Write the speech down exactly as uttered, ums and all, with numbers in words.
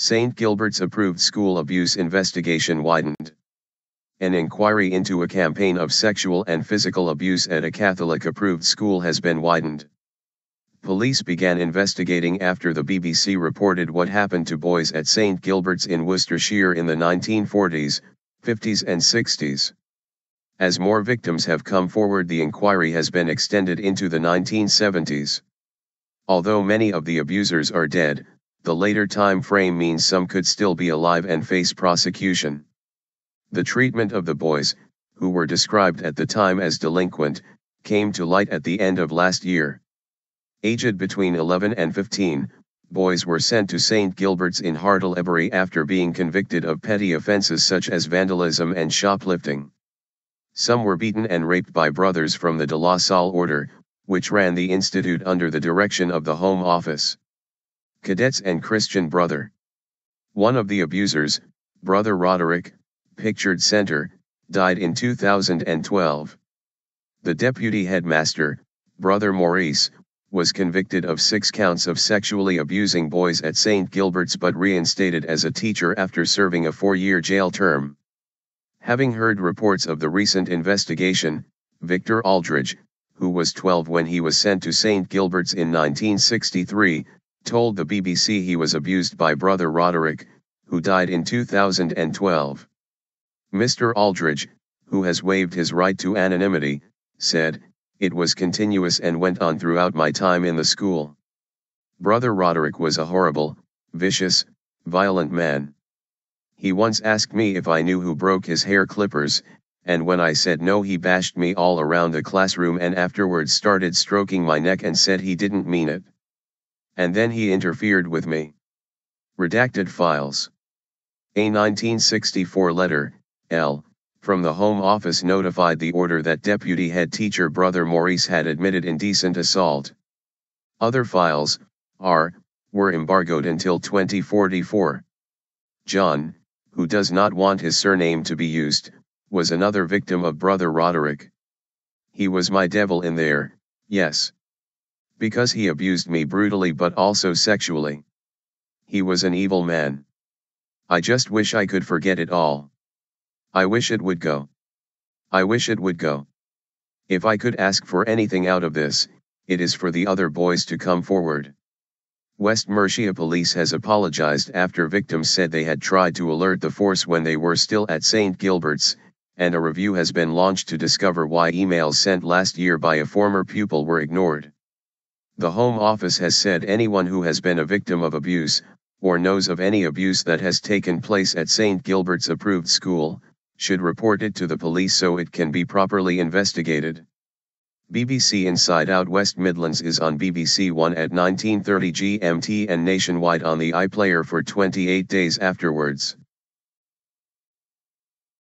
Saint Gilbert's approved school abuse investigation widened. An inquiry into a campaign of sexual and physical abuse at a Catholic-approved school has been widened. Police began investigating after the B B C reported what happened to boys at Saint Gilbert's in Worcestershire in the nineteen forties, fifties and sixties. As more victims have come forward, the inquiry has been extended into the nineteen seventies. Although many of the abusers are dead, the later time frame means some could still be alive and face prosecution. The treatment of the boys, who were described at the time as delinquent, came to light at the end of last year. Aged between eleven and fifteen, boys were sent to Saint Gilbert's in Hartlebury after being convicted of petty offences such as vandalism and shoplifting. Some were beaten and raped by brothers from the De La Salle order, which ran the institute under the direction of the Home Office. Cadets and Christian brother. One of the abusers, Brother Roderick, pictured center, died in two thousand twelve. The deputy headmaster, Brother Maurice, was convicted of six counts of sexually abusing boys at Saint Gilbert's but reinstated as a teacher after serving a four-year jail term. Having heard reports of the recent investigation, Victor Aldridge, who was twelve when he was sent to Saint Gilbert's in nineteen sixty-three, told the B B C he was abused by Brother Roderick, who died in two thousand twelve. Mister Aldridge, who has waived his right to anonymity, said, "It was continuous and went on throughout my time in the school. Brother Roderick was a horrible, vicious, violent man. He once asked me if I knew who broke his hair clippers, and when I said no, he bashed me all around the classroom and afterwards started stroking my neck and said he didn't mean it. And then he interfered with me." Redacted files. A nineteen sixty-four letter, L, from the Home Office notified the order that deputy head teacher Brother Maurice had admitted indecent assault. Other files, R, were embargoed until twenty forty-four. John, who does not want his surname to be used, was another victim of Brother Roderick. "He was my devil in there, yes. Because he abused me brutally but also sexually. He was an evil man. I just wish I could forget it all. I wish it would go. I wish it would go. If I could ask for anything out of this, it is for the other boys to come forward." West Mercia Police has apologized after victims said they had tried to alert the force when they were still at Saint Gilbert's, and a review has been launched to discover why emails sent last year by a former pupil were ignored. The Home Office has said anyone who has been a victim of abuse, or knows of any abuse that has taken place at Saint Gilbert's approved school, should report it to the police so it can be properly investigated. B B C Inside Out West Midlands is on B B C One at nineteen thirty G M T and nationwide on the iPlayer for twenty-eight days afterwards.